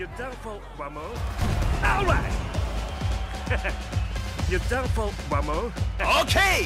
You're done for, Wamo. All right. You're done for, Wamo. Okay.